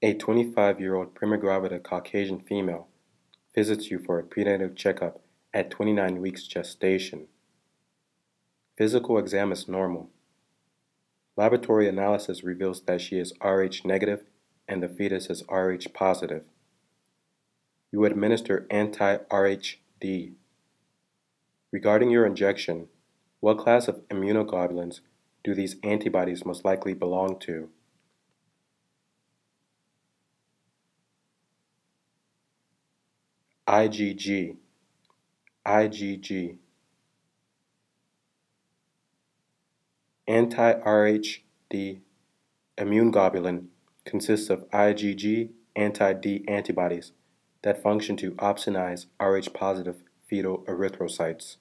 A 25-year-old primigravida Caucasian female visits you for a prenatal checkup at 29 weeks gestation. Physical exam is normal. Laboratory analysis reveals that she is Rh-negative and the fetus is Rh-positive. You administer anti-RhD. Regarding your injection, what class of immunoglobulins do these antibodies most likely belong to? IgG, anti-RhD immunoglobulin consists of IgG anti-D antibodies that function to opsonize Rh-positive fetal erythrocytes.